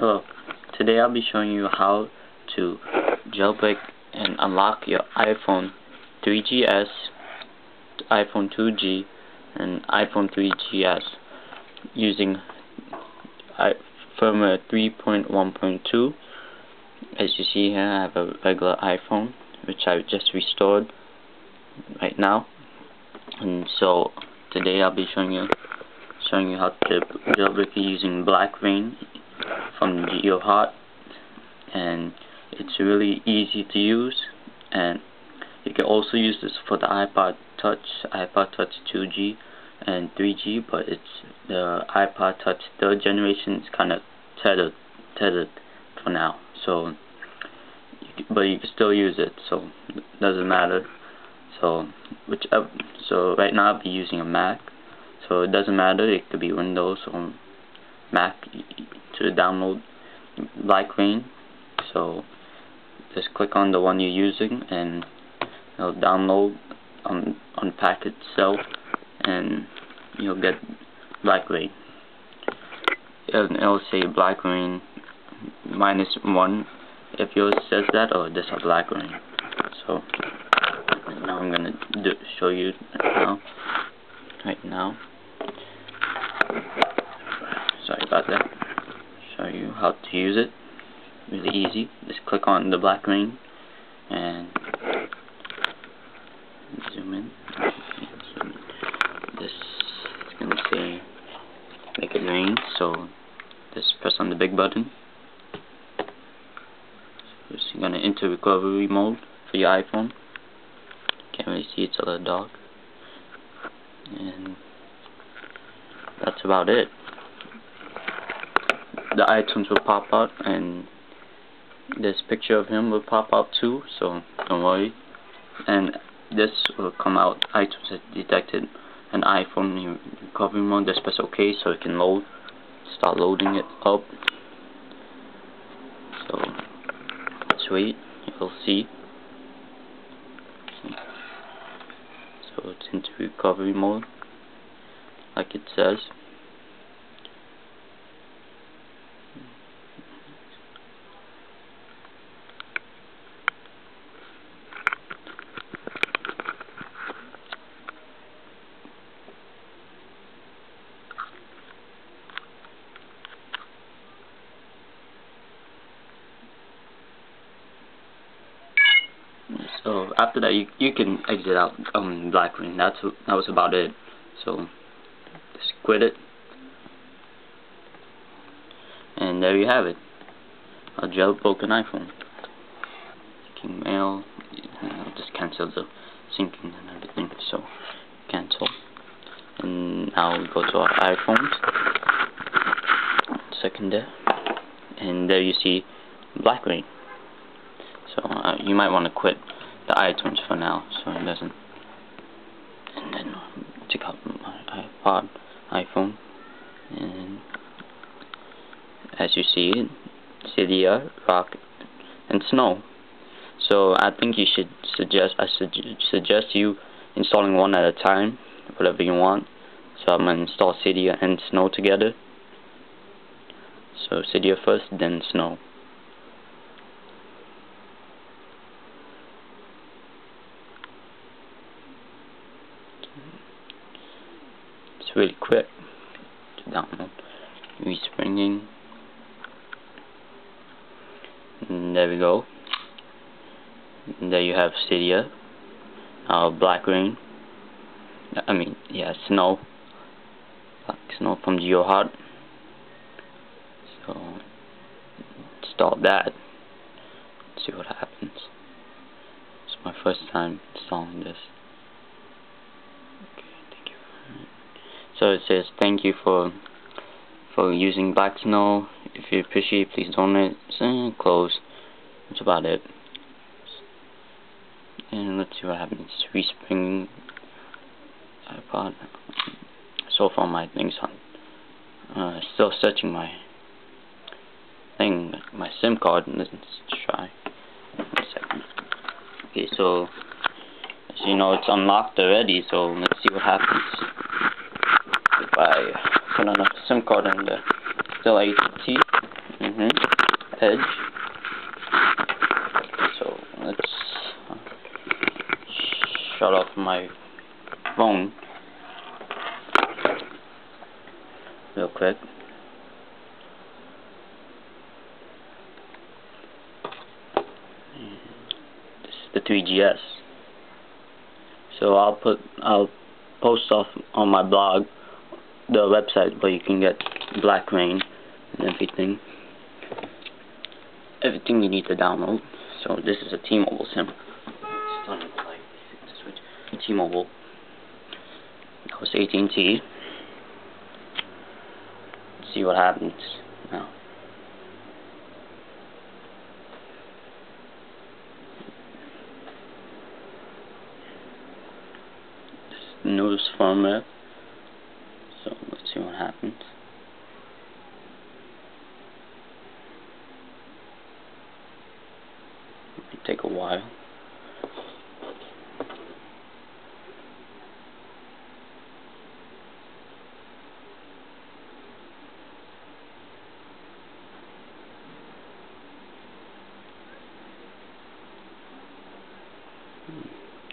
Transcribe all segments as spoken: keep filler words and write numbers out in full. Hello, today I'll be showing you how to jailbreak and unlock your iPhone three G S, iPhone two G, and iPhone three G S using firmware three point one point two. As you see here, I have a regular iPhone which I've just restored right now, and so today I'll be showing you showing you how to jailbreak using Blackra one from Geohot, and it's really easy to use. And you can also use this for the iPod Touch, iPod Touch two G and three G, but it's the iPod Touch third generation is kind of tethered, tethered for now. So, but you can still use it, so it doesn't matter. So, which so right now I'll be using a Mac, so it doesn't matter. It could be Windows or Mac. To download Blackra one, so just click on the one you're using and it'll download on unpack itself, and you'll get Blackra one. And it'll say Blackra one minus one if yours says that, or this is Blackra one. So now I'm gonna do, show you now. Right now, sorry about that. Show you how to use it. Really easy. Just click on the Blackra one and zoom in. This is going to say make it rain. So just press on the big button. So it's going to enter recovery mode for your iPhone. Can't really see, it's a little dark. And that's about it. The iTunes will pop out, and this picture of him will pop out too, so don't worry. And this will come out. iTunes has detected an iPhone in recovery mode. Just press OK so it can load. Start loading it up. So let's wait. You'll see. So it's into recovery mode, like it says. So after that, you you can exit out um Blackra one. That's that was about it. So just quit it, and there you have it. A jailbroken iPhone. Syncing mail. I'll just cancel the syncing and everything. So cancel. And now we go to our iPhones. Second there, and there you see Blackra one. So uh, you might want to quit the iTunes for now, so it doesn't. And then check out my iPod, iPhone, and as you see, Cydia, Rock, and Snow. So I think you should suggest. I suge suggest you installing one at a time, whatever you want. So I'm gonna install Cydia and Snow together. So Cydia first, then Snow. Really quick to download, respringing, and there we go. And there you have Cydia, uh, Blackra one, I mean, yeah, Snow, Black Snow from Geohot. So install that. Let's see what happens. It's my first time installing this. So it says, thank you for for using Black Snow. If you appreciate, please donate. And close. That's about it. And let's see what happens. Respring iPod. So far, my thing's on. Uh, still searching my thing, my SIM card. Let's try. One second. Okay, so as you know, it's unlocked already. So let's see what happens. If I put on a SIM card and uh, still A T T, mm-hmm. mm-hmm. edge. So let's uh, shut off my phone real quick. This is the three G S. So I'll put I'll post off on my blog the website where you can get Blackra one and everything. Everything you need to download. So this is a T-Mobile SIM. Switch T-Mobile. That was A T and T. See what happens now. News firmware. So let's see what happens. It'll take a while.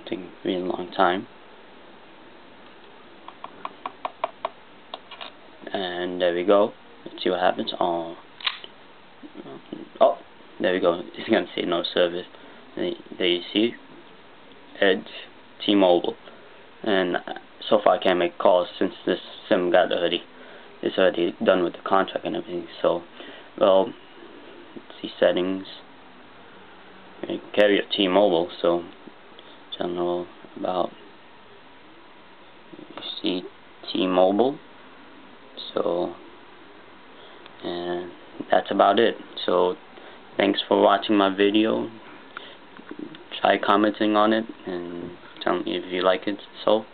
Take a really long time. And there we go. Let's see what happens. Oh, oh, there we go. It's gonna say no service. There you see, Edge, T-Mobile, and so far I can't make calls since this SIM got already. It's already done with the contract and everything. So, well, let's see settings. Carrier T-Mobile. So, general about. You see T-Mobile. So, and that's about it. So, thanks for watching my video. Try commenting on it and tell me if you like it. So.